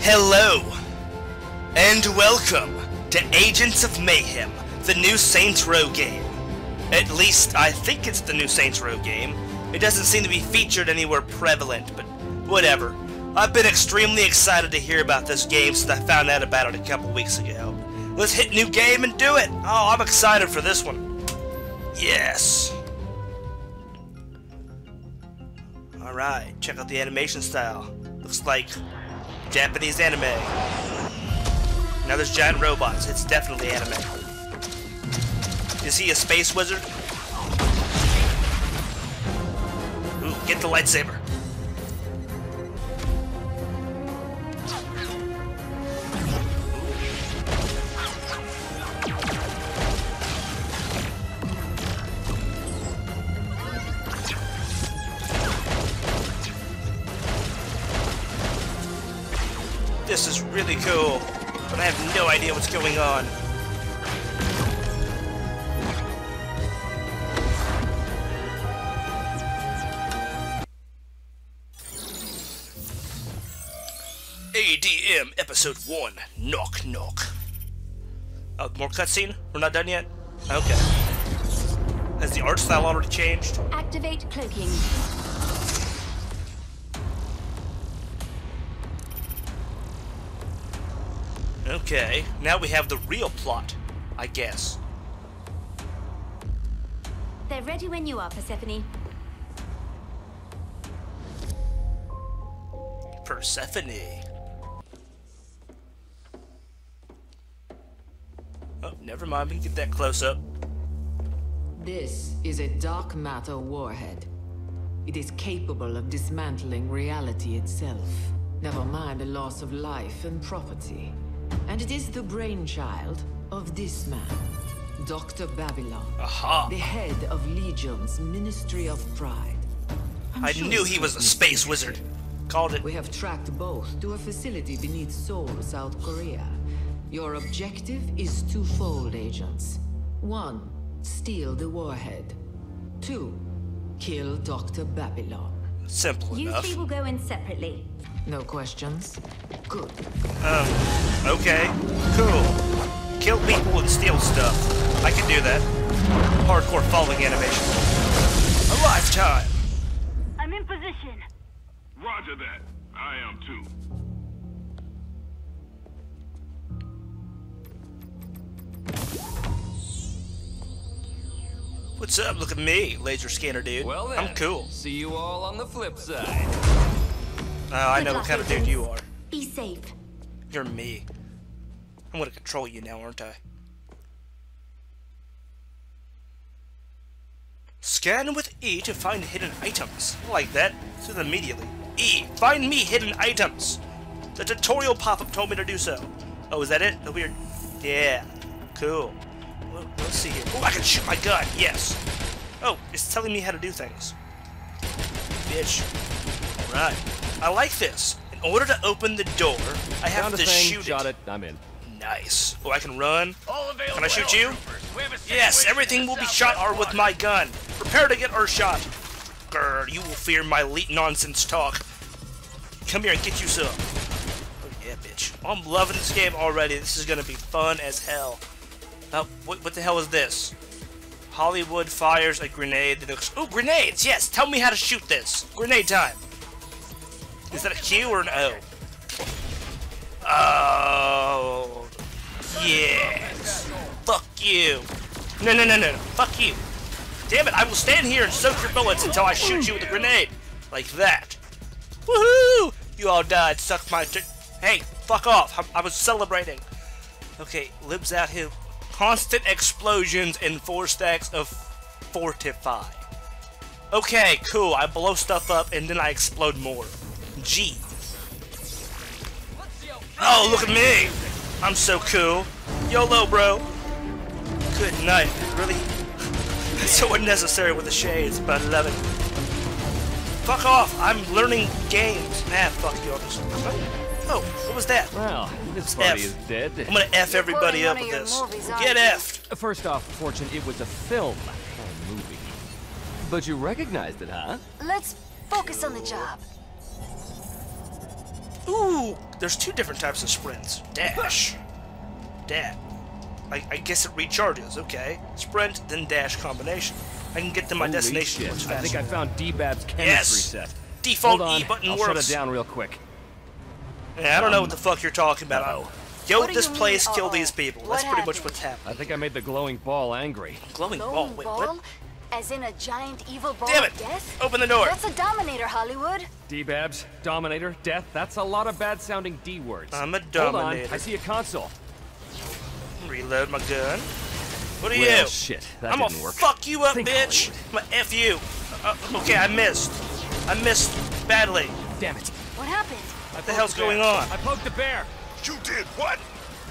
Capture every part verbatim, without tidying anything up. Hello, and welcome to Agents of Mayhem, the new Saints Row game. At least, I think it's the new Saints Row game. It doesn't seem to be featured anywhere prevalent, but whatever. I've been extremely excited to hear about this game since I found out about it a couple weeks ago. Let's hit new game and do it! Oh, I'm excited for this one. Yes. Alright, check out the animation style. Looks like Japanese anime. Now there's giant robots. It's definitely anime. Is he a space wizard? Ooh, get the lightsaber. This is really cool, but I have no idea what's going on. A D M Episode one, Knock Knock. Oh, more cutscene? We're not done yet? Okay. Has the art style already changed? Activate cloaking. Okay, now we have the real plot, I guess. They're ready when you are, Persephone. Persephone. Oh, never mind, we can get that close up. This is a dark matter warhead. It is capable of dismantling reality itself. Never mind the loss of life and property. And it is the brainchild of this man, Doctor Babylon. Aha. The head of Legion's Ministry of Pride. I'm I sure knew he was a space wizard. Called it. We have tracked both to a facility beneath Seoul, South Korea. Your objective is twofold, agents. One, steal the warhead. Two, kill Doctor Babylon. Simple enough. You three will go in separately. No questions? Good. Um, okay. Cool. Kill people and steal stuff. I can do that. Hardcore falling animation. A lifetime! I'm in position. Roger that. I am too. What's up? Look at me, laser scanner dude. Well then, I'm cool. See you all on the flip side. Oh, I know what kind of dude you are. Be safe. You're me. I'm gonna control you now, aren't I? Scan with E to find hidden items. I like that. Do that immediately. E, find me hidden items. The tutorial pop-up told me to do so. Oh, is that it? The weird. Yeah. Cool. Well, let's see here. Oh, I can shoot my gun. Yes. Oh, it's telling me how to do things. Bitch. All right. I like this. In order to open the door, I have to shoot it. Shot it. I'm in. Nice. Oh, I can run. Can I shoot you? Yes, everything will be shot or with my gun. Prepare to get her shot. Grr, you will fear my leet nonsense talk. Come here and get you some. Oh yeah, bitch. I'm loving this game already. This is gonna be fun as hell. Uh, what, what the hell is this? Hollywood fires a grenade that looks. Ooh, grenades! Yes, tell me how to shoot this. Grenade time. Is that a Q or an O? Oh, yes. Fuck you. No, no, no, no, no. Fuck you. Damn it! I will stand here and soak your bullets until I shoot you with a grenade, like that. Woohoo! You all died. Suck my dick. Hey, fuck off! I, I was celebrating. Okay, lives out here. Constant explosions and four stacks of fortify. Okay, cool. I blow stuff up and then I explode more. Gee. Oh, look at me! I'm so cool. YOLO, bro. Good night. Really? So unnecessary with the shades, but I love it. Fuck off! I'm learning games. Nah, fuck you. Oh, what was that? Well, this party is dead. I'm gonna F everybody up with this. Get F'd. First off, Fortune, it was a film, a movie. But you recognized it, huh? Let's focus on the job. Ooh, There's two different types of sprints. Dash. Dash. I, I guess it recharges. Okay. Sprint, then dash combination. I can get to my Holy destination shit. much faster. I think I found D-Bab's chemistry yes. set. Default Hold on. E button I'll works. I'll shut it down real quick. Yeah, I don't um, know what the fuck you're talking about. Uh-oh. Yo, what this place, mean? kill uh-oh. these people. What That's pretty happened? much what's happening. I think I made the glowing ball angry. Glowing, glowing ball? Wait, what? As in a giant evil ball Damn it. of death? Open the door. That's a Dominator, Hollywood. D-Babs, Dominator, Death. That's a lot of bad-sounding D-words. I'm a Dominator. Hold on, I see a console. Reload my gun. What are well, you? Shit, that I'm gonna work. fuck you up, Think bitch. Hollywood. I'm gonna F you. Uh, okay, I missed. I missed badly. Damn it. What happened? What the hell's going on? I poked the bear. You did what?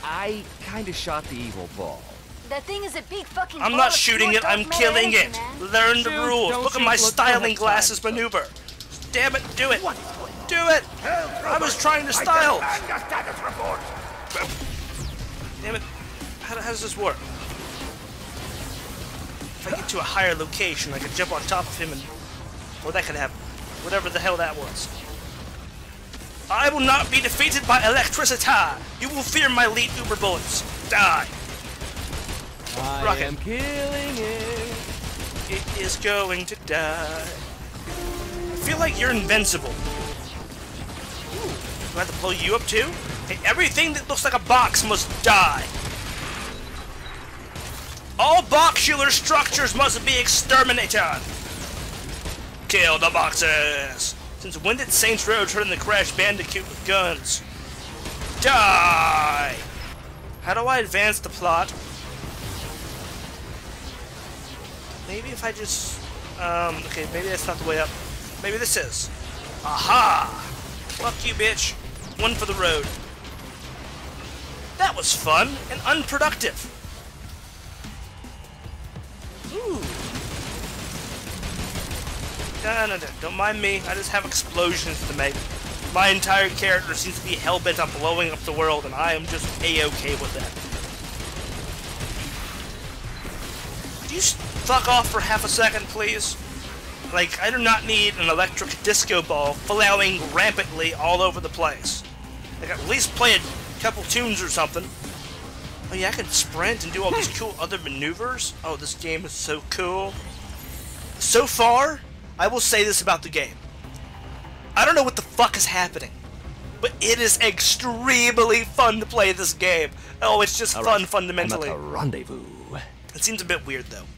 I kind of shot the evil ball. That thing is a big fucking I'm not shooting it, I'm killing energy, it. Man. Learn the shoot, rules. Look shoot, at my styling glasses time, maneuver. So. Damn it, do it. What? Do it. Help, I was trying to style. I got, I got report. Damn it. How, how does this work? If I get to a higher location, I could jump on top of him and... Well, that could happen. Whatever the hell that was. I will not be defeated by electricity. You will fear my lead uber bullets. Die. I Rocket. am killing it. It is going to die. I feel like you're invincible. Ooh. Do I have to blow you up too? Hey, everything that looks like a box must die. All boxular structures must be exterminated. Kill the boxes. Since when did Saints Row turn into Crash Bandicoot with guns? Die. How do I advance the plot? Maybe if I just... Um, okay, maybe that's not the way up. Maybe this is. Aha! Fuck you, bitch. One for the road. That was fun and unproductive. Ooh. No, no, no, don't mind me. I just have explosions to make. My entire character seems to be hell-bent on blowing up the world, and I am just A-okay with that. Could you fuck off for half a second, please? Like, I do not need an electric disco ball flailing rampantly all over the place. Like, at least play a couple tunes or something. Oh yeah, I can sprint and do all these cool other maneuvers. Oh, this game is so cool. So far, I will say this about the game. I don't know what the fuck is happening, but it is extremely fun to play this game. Oh, it's just all fun right. fundamentally. I'm at a rendezvous. It seems a bit weird, though.